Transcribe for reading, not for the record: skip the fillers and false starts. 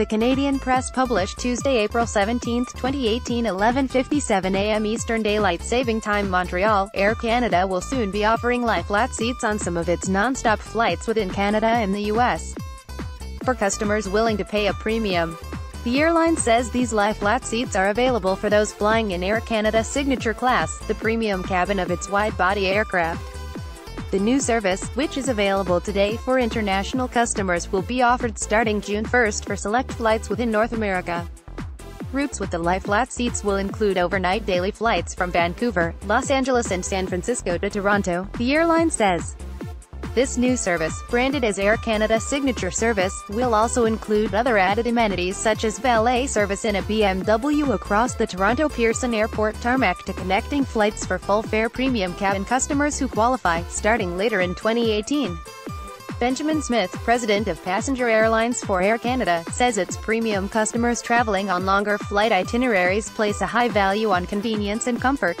The Canadian Press published Tuesday, April 17, 2018, 11:57 a.m. Eastern Daylight Saving Time. Montreal, Air Canada will soon be offering lie-flat seats on some of its non-stop flights within Canada and the U.S. for customers willing to pay a premium. The airline says these lie-flat seats are available for those flying in Air Canada Signature Class, the premium cabin of its wide-body aircraft. The new service, which is available today for international customers, will be offered starting June 1 for select flights within North America. Routes with the lie-flat seats will include overnight daily flights from Vancouver, Los Angeles and San Francisco to Toronto, the airline says. This new service, branded as Air Canada Signature Service, will also include other added amenities such as valet service in a BMW across the Toronto Pearson Airport tarmac to connecting flights for full-fare premium cabin customers who qualify, starting later in 2018. Benjamin Smith, president of Passenger Airlines for Air Canada, says its premium customers traveling on longer flight itineraries place a high value on convenience and comfort.